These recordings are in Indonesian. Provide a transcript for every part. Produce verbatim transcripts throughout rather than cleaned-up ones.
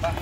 kan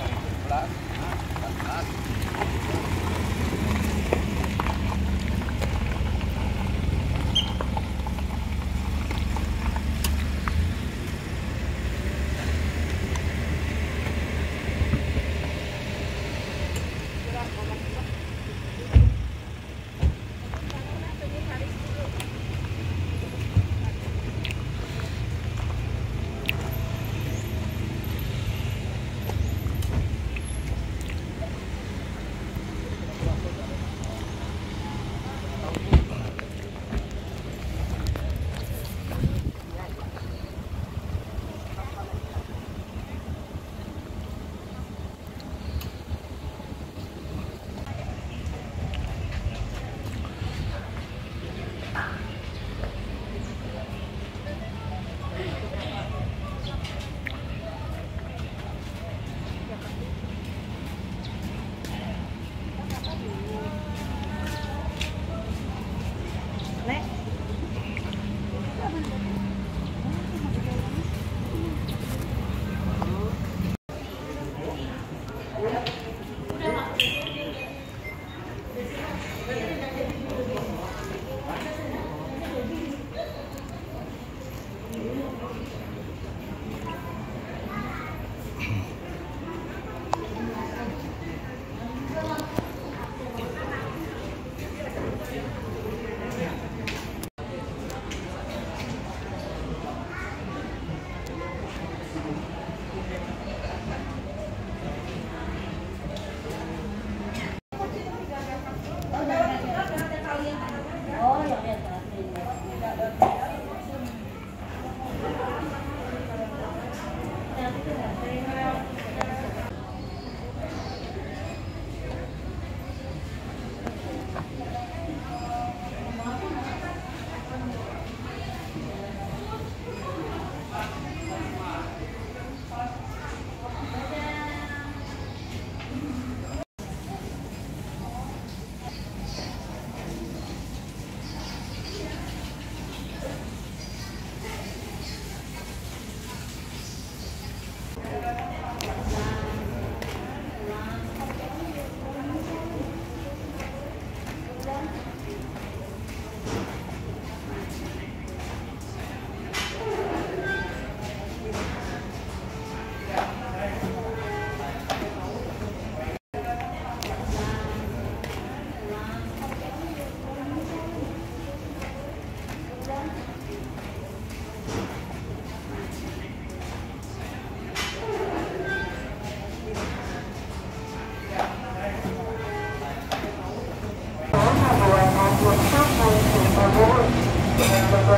Pak dua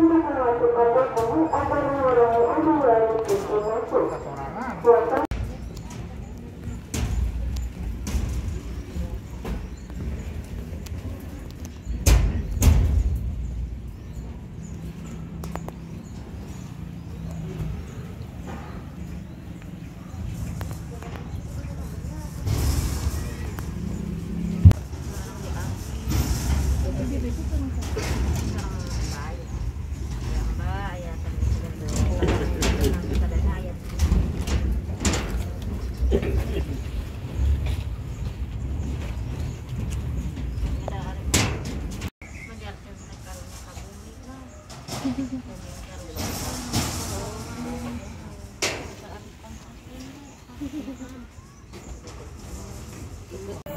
Thank you.